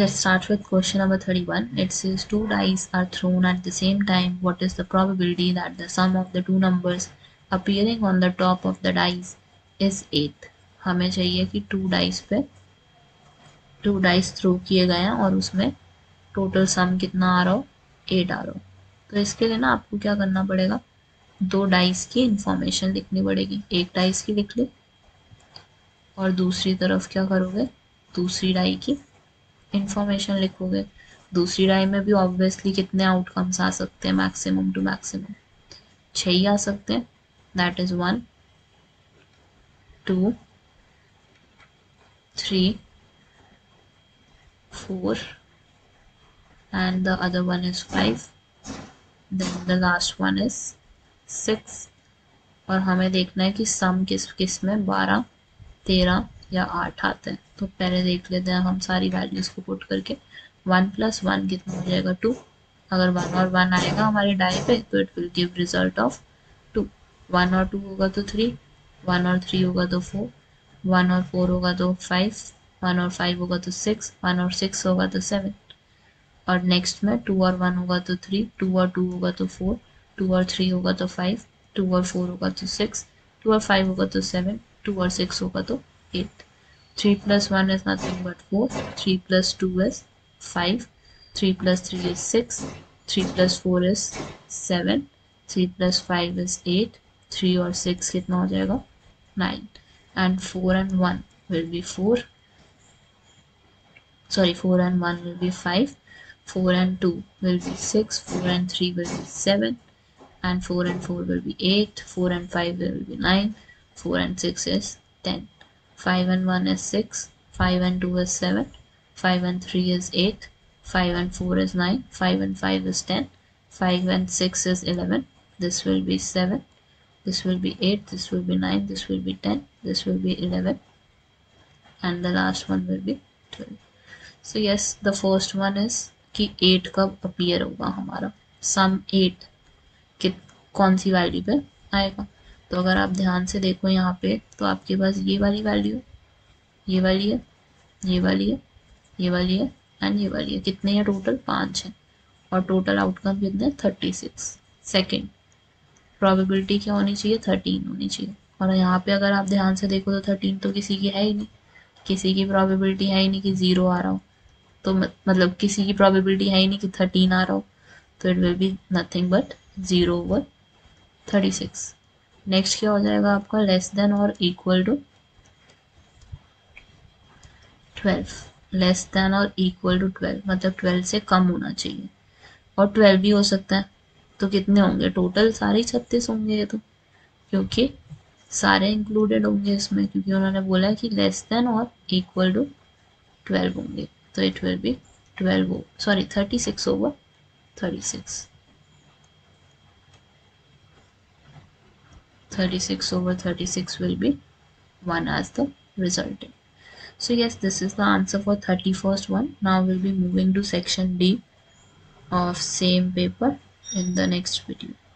Let's start with question number 31. It says two dice are thrown at the same time. What is the probability that the sum of the two numbers appearing on the top of the dice is 8? हमें चाहिए कि two dice throw किए गए हैं और उसमें total sum कितना आ रहा हो, 8 आ रहा हो. तो इसके लिए ना आपको क्या करना पड़ेगा, दो dice की information लिखनी पड़ेगी. एक dice की लिख ले और दूसरी तरफ क्या करोगे, दूसरी डाई की इंफॉर्मेशन लिखोगे. दूसरी डाई में भी ऑब्वियसली कितने आउटकम्स आ सकते हैं, मैक्सिमम टू मैक्सिमम 6 ही आ सकते हैं. That is 1 2 3 4 and the other one is 5, then the last one is 6. और हमें देखना है कि सम किस किस में 12 13 या 8 आते हैं. तो पहले देख लेते हैं हम सारी वैल्यूज को पुट करके. 1 + 1 कितना हो जाएगा, 2. अगर 1 और 1 आएगा हमारे डाई पे तो it will give result of 2. 1 और 2 होगा तो 3, 1 और 3 होगा तो 4, 1 और 4 होगा तो 5, 1 और 5 होगा तो 6, 1 और 6 होगा तो 7. और नेक्स्ट में 2 और 1 होगा तो 3, 2 और 2 होगा तो 4, 2 और 3 होगा तो 5, 2 और 4 होगा तो 6, 2 और 5 होगा तो 7, 2 और 6 होगा तो 8. 3 + 1 is nothing but 4. 3 + 2 is 5. 3 + 3 is 6. 3 + 4 is 7. 3 + 5 is 8. 3 or 6 कितना हो जाएगा, 9. And 4 and 1 will be 4. Sorry, 4 and 1 will be 5. 4 and 2 will be 6. 4 and 3 will be 7. And 4 and 4 will be 8. 4 and 5 will be 9. 4 and 6 is 10. 5 and 1 is 6, 5 and 2 is 7, 5 and 3 is 8, 5 and 4 is 9, 5 and 5 is 10, 5 and 6 is 11. This will be 7, this will be 8, this will be 9, this will be 10, this will be 11, and the last one will be 12. So yes, the first one is कि 8 कब appear होगा हमारा sum 8 कौन सी value पे आएगा. तो अगर आप ध्यान से देखो यहाँ पे तो आपके पास ये वाली वैल्यू है, ये वाली है, ये वाली है, ये वाली है एंड ये वाली है. कितने हैं टोटल, 5 हैं. और टोटल आउटकम कितने हैं, 36. सेकंड प्रोबेबिलिटी क्या होनी चाहिए, 13 होनी चाहिए. और यहाँ पे अगर आप ध्यान से देखो तो 13 तो किसी की है ही नहीं, किसी की प्रोबेबिलिटी है ही नहीं कि 0 आ रहा हो. तो मतलब किसी की प्रोबेबिलिटी है ही नहीं कि 13 आ रहा हो. तो it will be nothing but 0/36. Next क्या हो जाएगा आपका, लेस देन और इक्वल टू 12. लेस देन और इक्वल टू 12 मतलब 12 से कम होना चाहिए. और 12 भी हो सकता है. तो कितने होंगे टोटल, सारे 36 होंगे ये तो, क्योंकि सारे इंक्लूडेड होंगे इसमें, क्योंकि उन्होंने बोला है कि लेस देन और इक्वल टू 12 होंगे. तो it will be 36 over 36. 36 over 36 will be 1 as the resultant. So yes, this is the answer for 31st one. Now we'll be moving to section D of same paper in the next video.